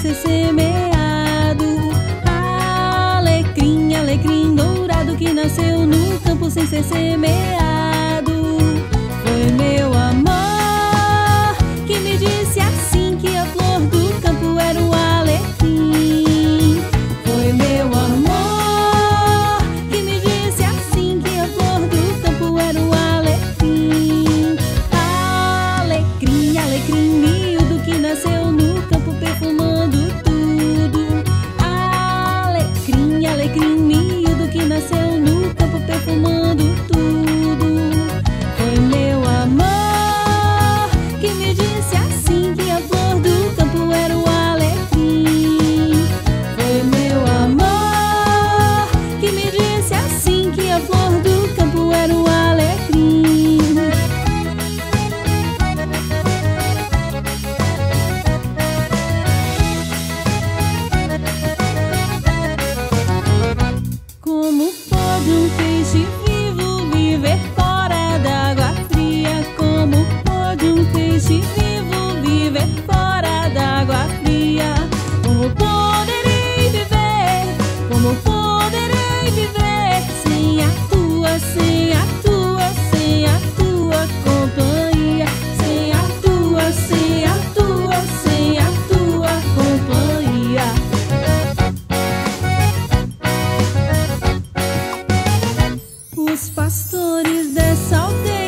ser semeado. Alecrim, alecrim dourado, que nasceu no campo sem ser semeado. Foi meu amor que me disse assim, que a flor do campo era o alecrim. Foi meu amor que me disse assim, que a flor do campo era o alecrim. Alecrim, alecrim miúdo, que nasceu no campo perfumando tudo. Alecrim, alecrim miúdo, que nasceu no campo perfumando tudo. Foi meu amor que me disse assim, que a flor do campo era o alecrim. Foi meu amor que me disse assim, que a flor do campo era o alecrim. Como pode um peixe vivo viver fora d'água fria? Como pode um peixe vivo viver fora d'água fria? Como poderei viver? Como poderei viver sem a tua, sem a tua, sem a tua companhia? Sem a tua, sem a tua, sem a tua companhia. Os pastores dessa aldeia